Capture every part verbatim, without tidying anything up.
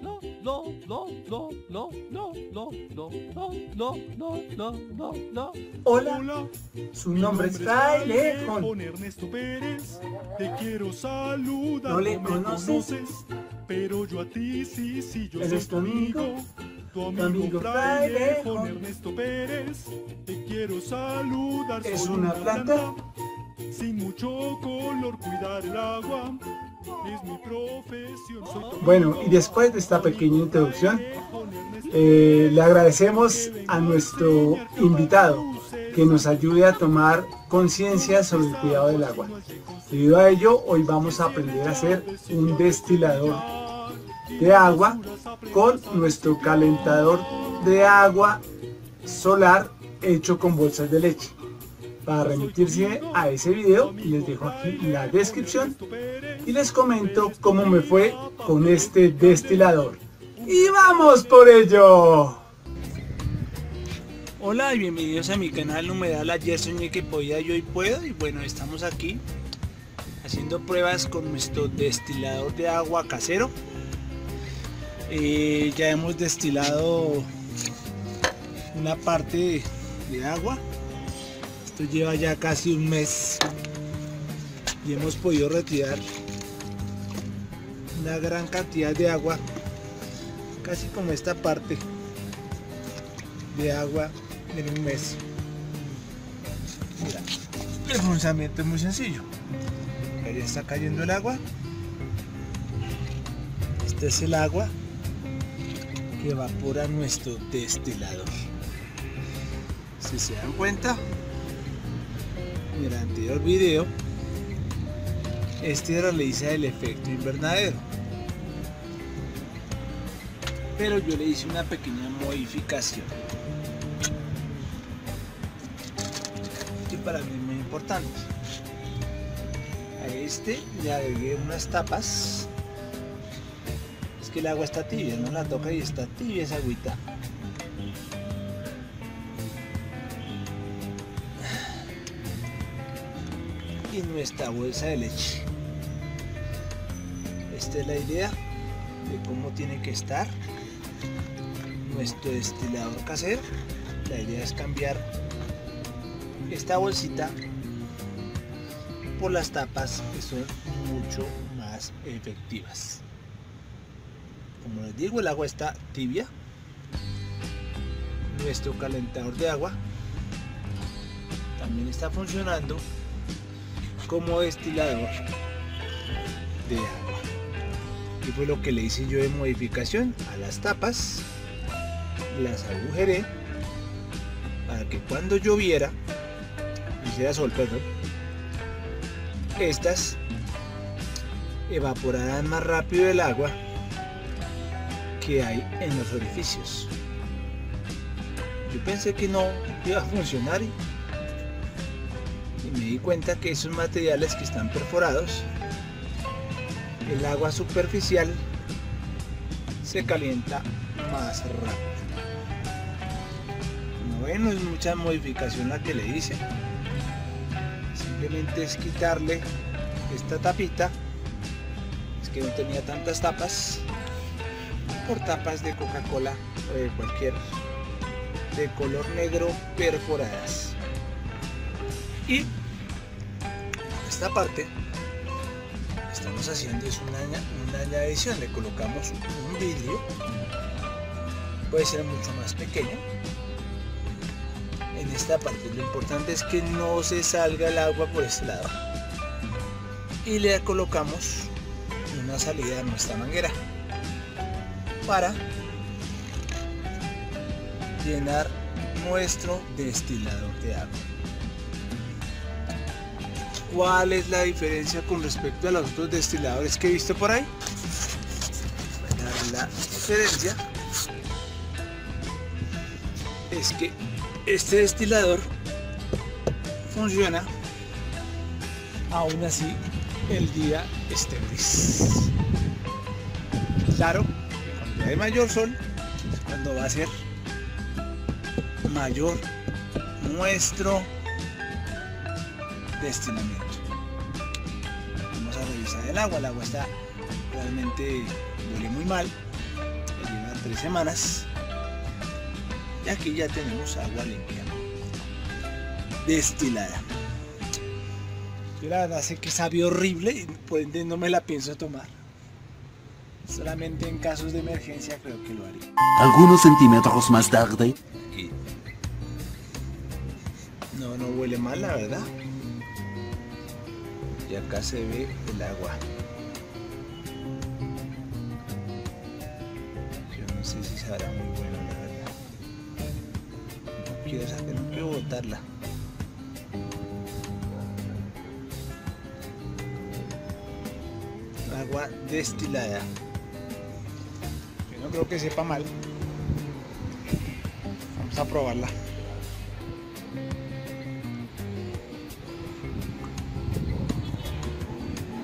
no, no, no, no, no, no, no, no, no, no, no, no, no. Hola, su nombre es Frailejón. Con Ernesto Pérez, te quiero saludar. No le conoces, pero yo a ti sí, sí, yo soy tu amigo. Tu amigo Frailejón, Ernesto Pérez, te quiero saludar. Es una planta sin mucho color, cuidar el agua. Es mi profesión. Bueno, y después de esta pequeña introducción, eh, le agradecemos a nuestro invitado que nos ayude a tomar conciencia sobre el cuidado del agua. Debido a ello, hoy vamos a aprender a hacer un destilador de agua con nuestro calentador de agua solar hecho con bolsas de leche. Para remitirse a ese video, les dejo aquí la descripción y les comento cómo me fue con este destilador. ¡Y vamos por ello! Hola y bienvenidos a mi canal numeral Ayer soñé que podía, yo y puedo. Y bueno, estamos aquí haciendo pruebas con nuestro destilador de agua casero. Eh, ya hemos destilado una parte de, de agua. Esto lleva ya casi un mes y hemos podido retirar una gran cantidad de agua, casi como esta parte de agua en un mes. Mira, el funcionamiento es muy sencillo. Ahí está cayendo el agua. Este es el agua que evapora nuestro destilador. Si se dan cuenta, en el anterior video, este realiza el efecto invernadero, pero yo le hice una pequeña modificación que para mí es muy importante. A este le agregué unas tapas. Es que el agua está tibia, no la toca y está tibia esa agüita. Y nuestra bolsa de leche. Esta es la idea de cómo tiene que estar nuestro destilador casero. La idea es cambiar esta bolsita por las tapas, que son mucho más efectivas. Como les digo, el agua está tibia. Nuestro calentador de agua también está funcionando como destilador de agua, y fue lo que le hice yo de modificación a las tapas. Las agujeré para que cuando lloviera, hiciera sol, perdón, estas evaporarán más rápido el agua que hay en los orificios. Yo pensé que no iba a funcionar y me di cuenta que esos materiales que están perforados, el agua superficial se calienta más rápido. Bueno, es mucha modificación la que le hice. Simplemente es quitarle esta tapita. Es que no tenía tantas tapas, por tapas de Coca-Cola o de cualquier, de color negro, perforadas. Y esta parte que estamos haciendo es una, una añadición. Le colocamos un vidrio, puede ser mucho más pequeño, en esta parte. Lo importante es que no se salga el agua por este lado, y le colocamos una salida a nuestra manguera para llenar nuestro destilador de agua. ¿Cuál es la diferencia con respecto a los otros destiladores que he visto por ahí? La diferencia es que este destilador funciona aún así el día esté gris. Claro, cuando hay mayor sol es cuando va a ser mayor nuestro destilamiento. Vamos a revisar el agua. El agua está realmente, huele muy mal, tres semanas, ya que ya tenemos agua limpia destilada. Yo la verdad sé que sabe horrible y por ende no me la pienso tomar. Solamente en casos de emergencia creo que lo haré. Algunos centímetros más tarde. Y... No, no huele mal, la verdad. Y acá se ve el agua. Yo no sé si sabrá muy bueno, la verdad. No quiero saber, no quiero botarla. Agua destilada. Yo no creo que sepa mal. Vamos a probarla.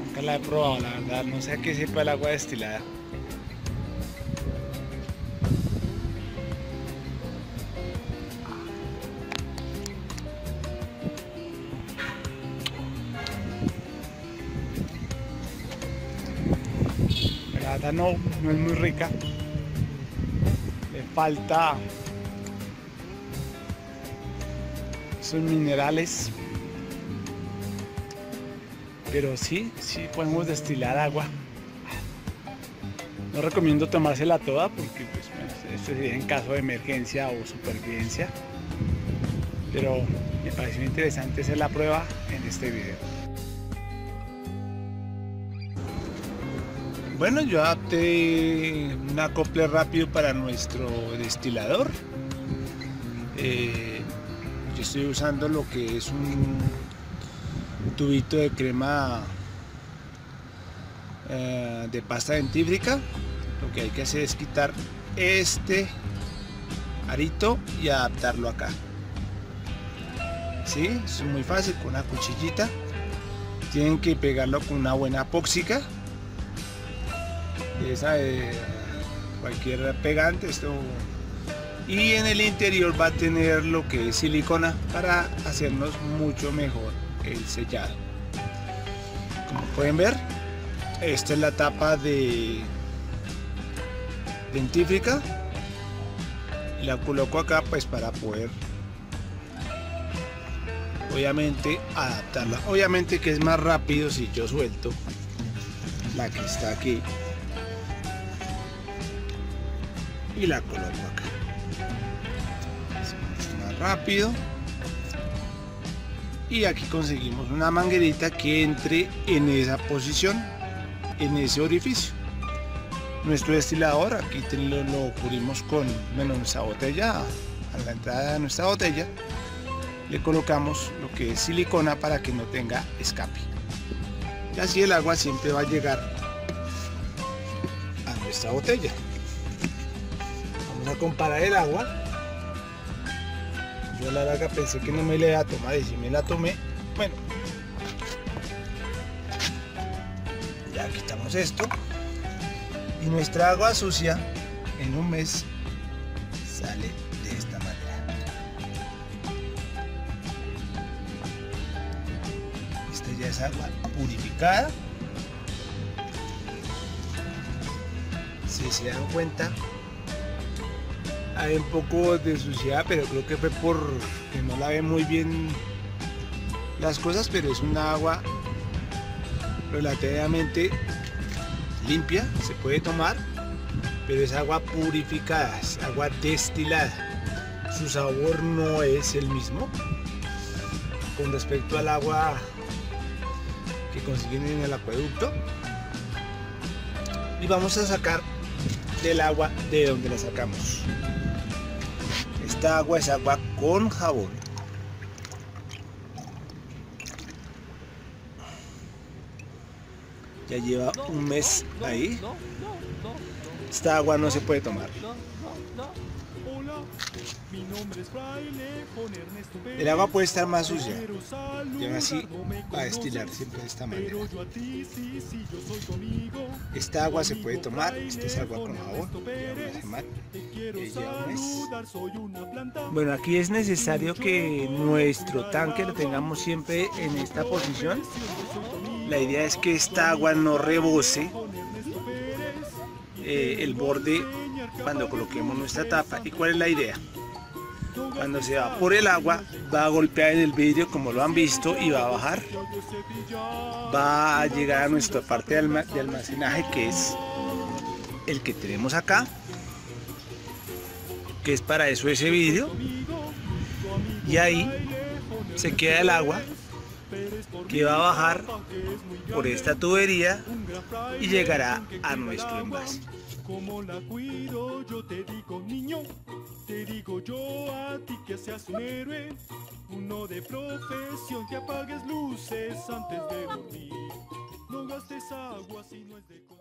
Nunca la he probado, la verdad. No sé a qué sepa el agua destilada. No, no es muy rica, le falta sus minerales, pero sí, sí podemos destilar agua. No recomiendo tomársela toda porque pues, esto sería en caso de emergencia o supervivencia, pero me pareció interesante hacer la prueba en este video. Bueno, yo adapté un acople rápido para nuestro destilador. Eh, yo estoy usando lo que es un tubito de crema eh, de pasta dentífrica. Lo que hay que hacer es quitar este arito y adaptarlo acá. ¿Sí? Es muy fácil, con una cuchillita. Tienen que pegarlo con una buena póxica. Esa, eh, cualquier pegante, esto, y en el interior va a tener lo que es silicona para hacernos mucho mejor el sellado. Como pueden ver, esta es la tapa de dentífrica, la coloco acá pues para poder obviamente adaptarla. Obviamente que es más rápido si yo suelto la que está aquí y la coloco acá. Es mucho más rápido. Y aquí conseguimos una manguerita que entre en esa posición, en ese orificio. Nuestro destilador aquí lo, lo cubrimos con, bueno, nuestra botella, a la entrada de nuestra botella le colocamos lo que es silicona para que no tenga escape, y así el agua siempre va a llegar a nuestra botella. A comparar el agua, yo la verdad pensé que no me la iba a tomar y si me la tomé. Bueno, ya quitamos esto y nuestra agua sucia en un mes sale de esta manera. Esta ya es agua purificada. Si se dan cuenta, hay un poco de suciedad, pero creo que fue por que no lavé muy bien las cosas, pero es una agua relativamente limpia, se puede tomar, pero es agua purificada, es agua destilada. Su sabor no es el mismo con respecto al agua que consiguen en el acueducto. Y vamos a sacar del agua de donde la sacamos. Esta agua es agua con jabón. Ya lleva un mes ahí. Esta agua no se puede tomar. Hola, mi nombre es Frailejón, Ernesto Pérez. El agua puede estar más sucia, y aún así va a destilar siempre de esta manera. Esta agua se puede tomar, esta es agua con jabón, lleva. Bueno, aquí es necesario que nuestro tanque lo tengamos siempre en esta posición. La idea es que esta agua no rebose eh, el borde cuando coloquemos nuestra tapa. ¿Y cuál es la idea? Cuando se va por el agua, va a golpear en el vidrio como lo han visto y va a bajar. Va a llegar a nuestra parte de almacenaje, que es el que tenemos acá, que es para eso ese vidrio. Y ahí se queda el agua que va a bajar por esta tubería y llegará a nuestro envase. Como la cuido, yo te digo, niño, te digo yo a ti que seas un héroe, uno de profesión, que apagues luces antes de dormir, no gastes agua si no es de comer.